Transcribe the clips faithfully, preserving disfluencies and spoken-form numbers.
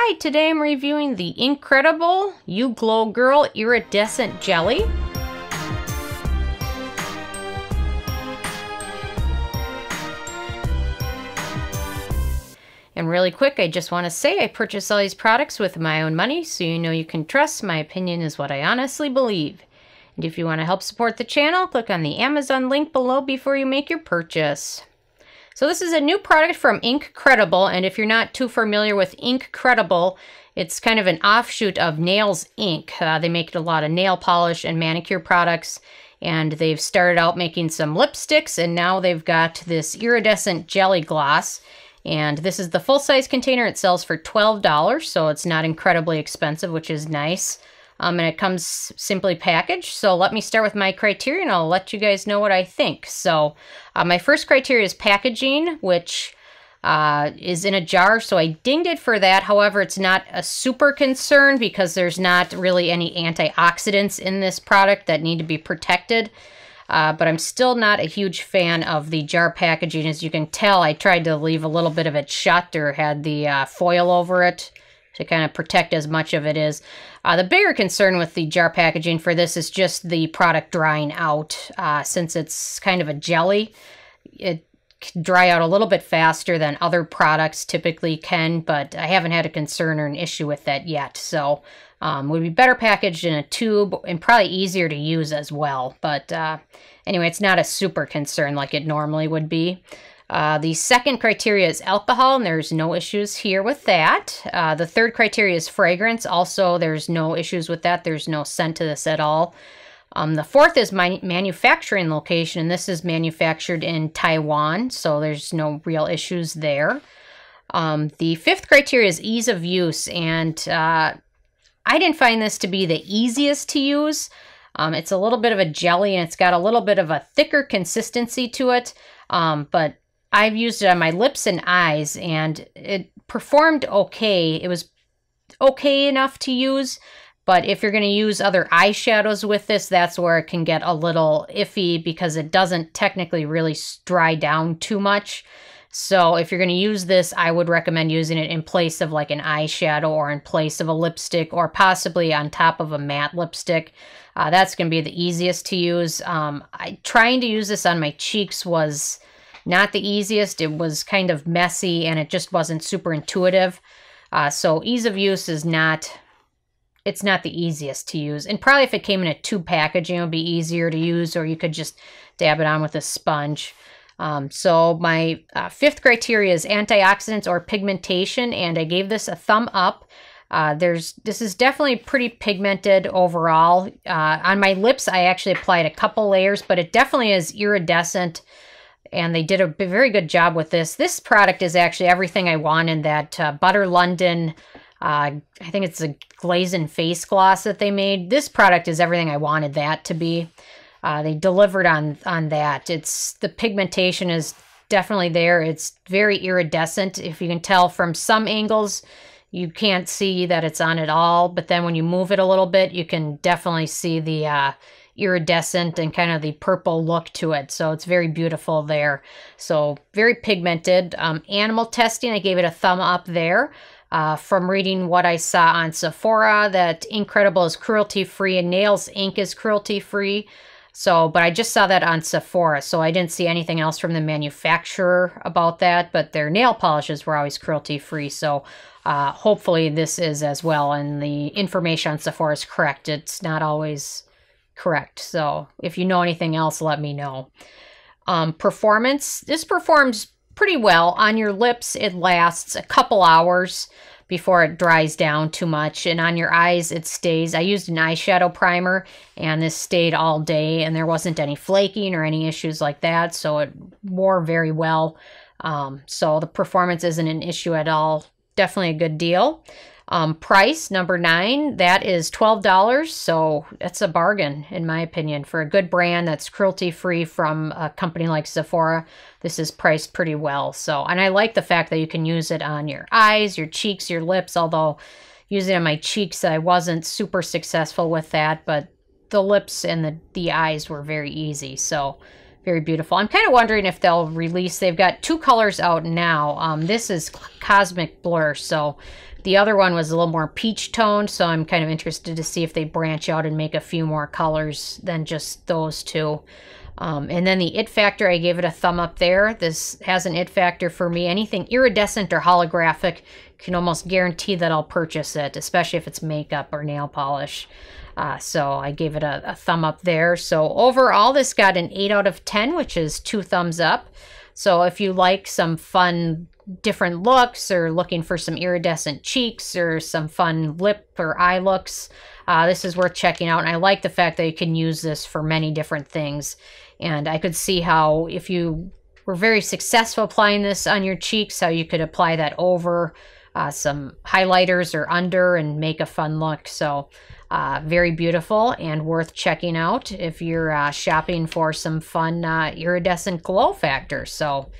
Hi, today I'm reviewing the INC.redible You Glow Girl Iridescent Jelly. And really quick, I just want to say I purchased all these products with my own money, so you know you can trust my opinion is what I honestly believe. And if you want to help support the channel, click on the Amazon link below before you make your purchase. So this is a new product from INC.redible, and if you're not too familiar with INC.redible, it's kind of an offshoot of Nails Incorporated. Uh, they make a lot of nail polish and manicure products, and they've started out making some lipsticks, and now they've got this iridescent jelly gloss. And this is the full-size container. It sells for twelve dollars, so it's not incredibly expensive, which is nice. Um, and it comes simply packaged. So let me start with my criteria, and I'll let you guys know what I think. So uh, my first criteria is packaging, which uh, is in a jar, so I dinged it for that. However, it's not a super concern because there's not really any antioxidants in this product that need to be protected. Uh, but I'm still not a huge fan of the jar packaging. As you can tell, I tried to leave a little bit of it shut or had the uh, foil over it to kind of protect as much of it is. Uh, the bigger concern with the jar packaging for this is just the product drying out. Uh, since it's kind of a jelly, it can dry out a little bit faster than other products typically can, but I haven't had a concern or an issue with that yet. So Um, would be better packaged in a tube and probably easier to use as well. But uh, anyway, it's not a super concern like it normally would be. Uh, the second criteria is alcohol, and there's no issues here with that. Uh, the third criteria is fragrance. Also, there's no issues with that. There's no scent to this at all. Um, the fourth is my manufacturing location, and this is manufactured in Taiwan, so there's no real issues there. Um, the fifth criteria is ease of use, and uh, I didn't find this to be the easiest to use. Um, it's a little bit of a jelly, and it's got a little bit of a thicker consistency to it, um, but I've used it on my lips and eyes, and it performed okay. It was okay enough to use, but if you're going to use other eyeshadows with this, that's where it can get a little iffy because it doesn't technically really dry down too much. So if you're going to use this, I would recommend using it in place of like an eyeshadow or in place of a lipstick or possibly on top of a matte lipstick. Uh, that's going to be the easiest to use. Um, I, trying to use this on my cheeks was not the easiest. It was kind of messy, and it just wasn't super intuitive. Uh, so ease of use is not, it's not the easiest to use. And probably if it came in a tube packaging, it would be easier to use, or you could just dab it on with a sponge. Um, so my uh, fifth criteria is antioxidants or pigmentation, and I gave this a thumb up. Uh, there's this is definitely pretty pigmented overall. Uh, on my lips, I actually applied a couple layers, but it definitely is iridescent, and they did a very good job with this. This product is actually everything I want in that uh, Butter London, uh, I think it's a glaze and face gloss that they made. This product is everything I wanted that to be. Uh, they delivered on on that. It's the pigmentation is definitely there. It's very iridescent. If you can tell from some angles, you can't see that it's on at all. But then when you move it a little bit, you can definitely see the uh, iridescent and kind of the purple look to it. So it's very beautiful there. So very pigmented. Um, animal testing, I gave it a thumb up there. Uh, from reading what I saw on Sephora, that INC.redible is cruelty-free and Nails Incorporated is cruelty-free. So, but I just saw that on Sephora, so I didn't see anything else from the manufacturer about that, but their nail polishes were always cruelty-free, so uh, hopefully this is as well, and the information on Sephora is correct. It's not always correct, so if you know anything else, let me know. Um, performance, this performs pretty well. On your lips, it lasts a couple hours before it dries down too much, and on your eyes it stays. I used an eyeshadow primer, and this stayed all day, and there wasn't any flaking or any issues like that, so it wore very well. Um, so the performance isn't an issue at all. Definitely a good deal. Um, price, number nine, that is twelve dollars, so that's a bargain, in my opinion. For a good brand that's cruelty-free from a company like Sephora, this is priced pretty well. So, and I like the fact that you can use it on your eyes, your cheeks, your lips, although using it on my cheeks, I wasn't super successful with that, but the lips and the, the eyes were very easy, so very beautiful. I'm kind of wondering if they'll release, they've got two colors out now. Um, this is Cosmic Blur, so The other one was a little more peach toned, so I'm kind of interested to see if they branch out and make a few more colors than just those two. Um, and then the it factor, I gave it a thumb up there. This has an it factor for me. Anything iridescent or holographic, can almost guarantee that I'll purchase it, especially if it's makeup or nail polish. Uh, so I gave it a, a thumb up there. So overall, this got an eight out of ten, which is two thumbs up. So if you like some fun different looks, or looking for some iridescent cheeks or some fun lip or eye looks, uh, this is worth checking out. And I like the fact that you can use this for many different things. And I could see how, if you were very successful applying this on your cheeks, how you could apply that over uh, some highlighters or under and make a fun look. So uh, very beautiful and worth checking out if you're uh, shopping for some fun uh, iridescent glow factors. So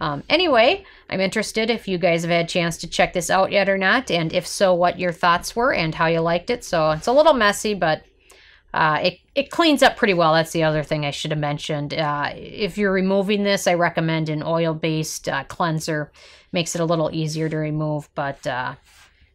Um, anyway, I'm interested if you guys have had a chance to check this out yet or not, and if so, what your thoughts were and how you liked it. So it's a little messy, but uh, it, it cleans up pretty well. That's the other thing I should have mentioned. Uh, if you're removing this, I recommend an oil-based uh, cleanser. Makes it a little easier to remove, but uh,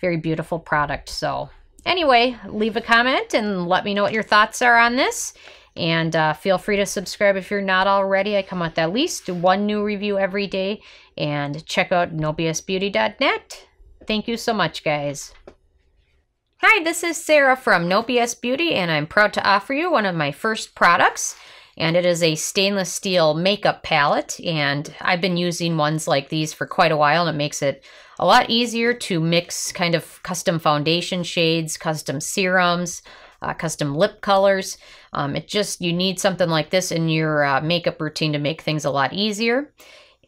very beautiful product. So anyway, leave a comment and let me know what your thoughts are on this. And uh, feel free to subscribe if you're not already. I come out with at least one new review every day. And check out no b s beauty dot net. Thank you so much, guys. Hi, this is Sarah from No B S Beauty, and I'm proud to offer you one of my first products. And it is a stainless steel makeup palette. And I've been using ones like these for quite a while, and it makes it a lot easier to mix kind of custom foundation shades, custom serums, Uh, custom lip colors. Um, it just, you need something like this in your uh, makeup routine to make things a lot easier.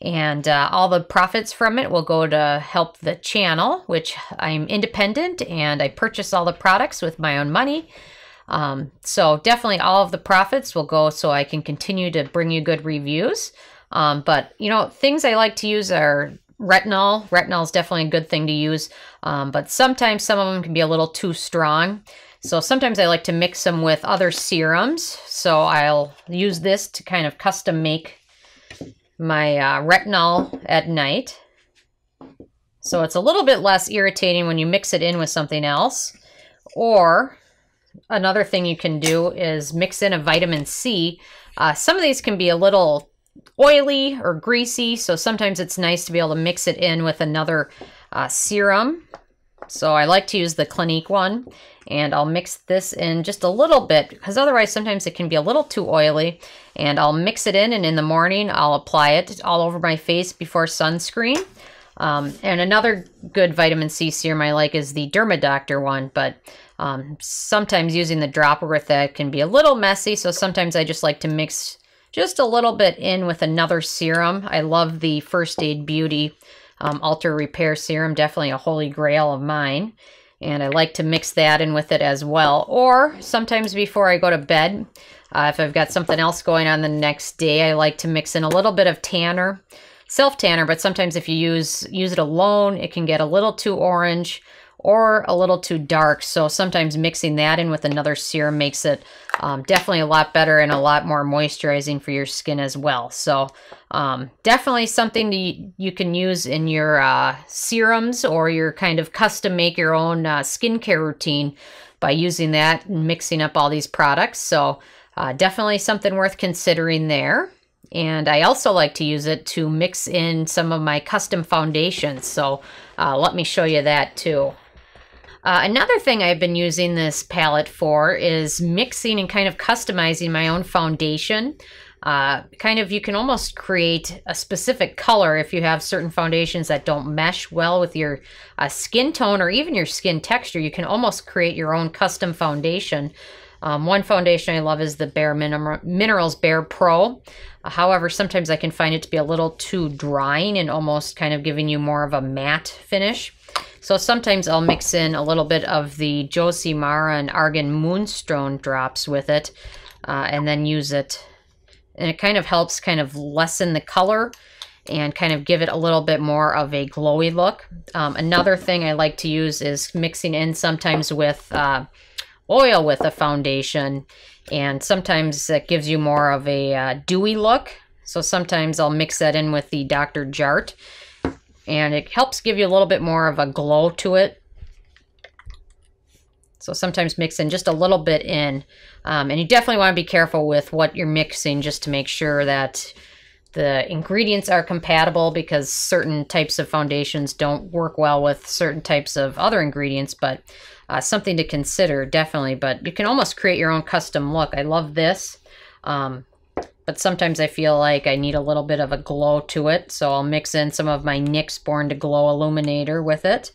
And uh, all the profits from it will go to help the channel, which I'm independent and I purchase all the products with my own money. Um, so definitely all of the profits will go so I can continue to bring you good reviews. Um, but you know, things I like to use are retinol. Retinol is definitely a good thing to use, um, but sometimes some of them can be a little too strong. So sometimes I like to mix them with other serums. So I'll use this to kind of custom make my uh, retinol at night. So it's a little bit less irritating when you mix it in with something else. Or another thing you can do is mix in a vitamin C. Uh, some of these can be a little oily or greasy. So sometimes it's nice to be able to mix it in with another uh, serum. So I like to use the Clinique one, and I'll mix this in just a little bit, because otherwise sometimes it can be a little too oily. And I'll mix it in, and in the morning I'll apply it all over my face before sunscreen. Um, and another good vitamin C serum I like is the Dermadoctor one, but um, sometimes using the dropper with that can be a little messy. So sometimes I just like to mix just a little bit in with another serum. I love the First Aid Beauty Um, Alter Repair Serum, definitely a holy grail of mine. And I like to mix that in with it as well. Or sometimes before I go to bed, uh, if I've got something else going on the next day, I like to mix in a little bit of tanner, self-tanner, but sometimes if you use, use it alone, it can get a little too orange or a little too dark. So sometimes mixing that in with another serum makes it um, definitely a lot better and a lot more moisturizing for your skin as well. So um, definitely something to, you can use in your uh, serums or your kind of custom make your own uh, skincare routine by using that and mixing up all these products. So uh, definitely something worth considering there. And I also like to use it to mix in some of my custom foundations. So uh, let me show you that too. Uh, another thing I've been using this palette for is mixing and kind of customizing my own foundation. Uh, kind of, you can almost create a specific color if you have certain foundations that don't mesh well with your uh, skin tone or even your skin texture. You can almost create your own custom foundation. Um, one foundation I love is the Bare Mineral, Minerals Bare Pro. Uh, however, sometimes I can find it to be a little too drying and almost kind of giving you more of a matte finish. So sometimes I'll mix in a little bit of the Josie Maran and Argan Moonstone drops with it, uh, and then use it. And it kind of helps kind of lessen the color and kind of give it a little bit more of a glowy look. Um, another thing I like to use is mixing in sometimes with uh, oil with a foundation, and sometimes that gives you more of a uh, dewy look. So sometimes I'll mix that in with the Doctor Jart. and it helps give you a little bit more of a glow to it. So sometimes mix in just a little bit in, um, and you definitely want to be careful with what you're mixing just to make sure that the ingredients are compatible, because certain types of foundations don't work well with certain types of other ingredients, but uh, something to consider definitely. But you can almost create your own custom look. I love this. Um, But sometimes I feel like I need a little bit of a glow to it, so I'll mix in some of my N Y X Born to Glow Illuminator with it.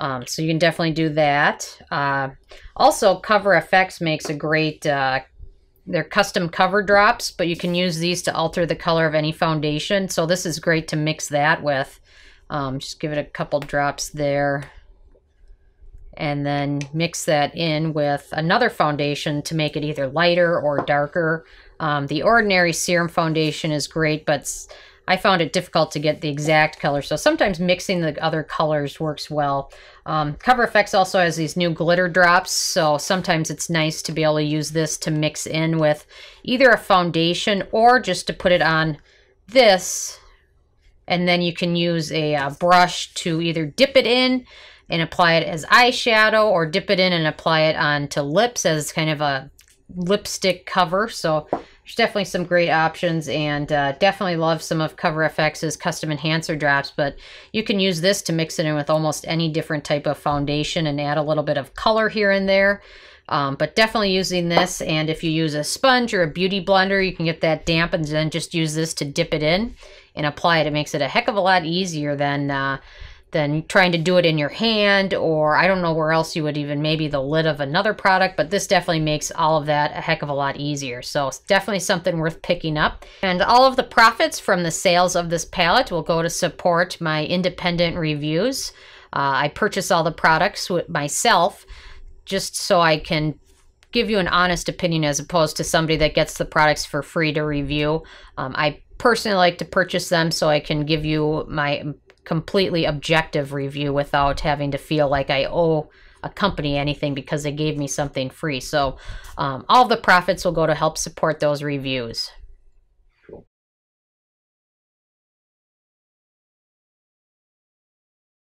Um, so you can definitely do that. Uh, also, Cover F X makes a great, uh, they're custom cover drops, but you can use these to alter the color of any foundation. So this is great to mix that with. Um, just give it a couple drops there. And then mix that in with another foundation to make it either lighter or darker. Um, the Ordinary Serum Foundation is great, but I found it difficult to get the exact color, so sometimes mixing the other colors works well. Um, Cover F X also has these new glitter drops, so sometimes it's nice to be able to use this to mix in with either a foundation or just to put it on this, and then you can use a uh, brush to either dip it in and apply it as eyeshadow, or dip it in and apply it onto lips as kind of a lipstick cover. So there's definitely some great options, and uh, definitely love some of Cover F X's custom enhancer drops, but you can use this to mix it in with almost any different type of foundation and add a little bit of color here and there. Um, but definitely using this, and if you use a sponge or a beauty blender, you can get that damp and then just use this to dip it in and apply it. It makes it a heck of a lot easier than uh, than trying to do it in your hand, or I don't know where else you would, even maybe the lid of another product, but this definitely makes all of that a heck of a lot easier. So it's definitely something worth picking up. And all of the profits from the sales of this palette will go to support my independent reviews. Uh, I purchase all the products myself just so I can give you an honest opinion, as opposed to somebody that gets the products for free to review. Um, I personally like to purchase them so I can give you my completely objective review without having to feel like I owe a company anything because they gave me something free. So um, all the profits will go to help support those reviews.